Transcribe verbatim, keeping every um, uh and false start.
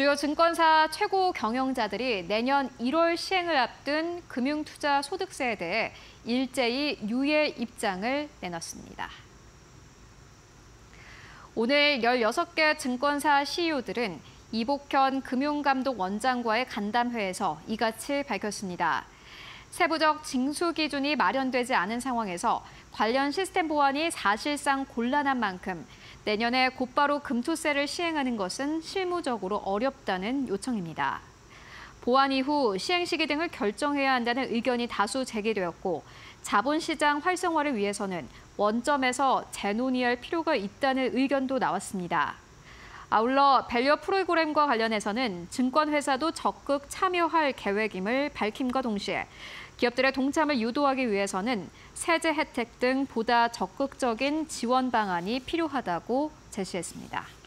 주요 증권사 최고 경영자들이 내년 일월 시행을 앞둔 금융투자소득세에 대해 일제히 유예 입장을 내놨습니다. 오늘 열여섯 개 증권사 씨이오들은 이복현 금융감독원장과의 간담회에서 이같이 밝혔습니다. 세부적 징수 기준이 마련되지 않은 상황에서 관련 시스템 보완이 사실상 곤란한 만큼 내년에 곧바로 금투세를 시행하는 것은 실무적으로 어렵다는 요청입니다. 보완 이후 시행 시기 등을 결정해야 한다는 의견이 다수 제기되었고, 자본시장 활성화를 위해서는 원점에서 재논의할 필요가 있다는 의견도 나왔습니다. 아울러 밸류 프로그램과 관련해서는 증권회사도 적극 참여할 계획임을 밝힘과 동시에 기업들의 동참을 유도하기 위해서는 세제 혜택 등 보다 적극적인 지원 방안이 필요하다고 제시했습니다.